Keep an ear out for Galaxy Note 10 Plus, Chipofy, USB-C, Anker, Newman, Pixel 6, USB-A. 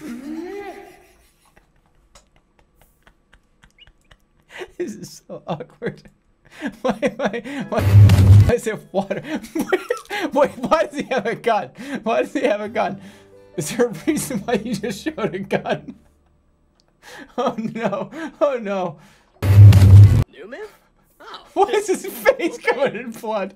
This is so awkward. Why is there water? Wait, why does he have a gun? Why does he have a gun? Is there a reason why you just showed a gun? Oh no, oh no. Newman? Oh. Why is his face covered in blood?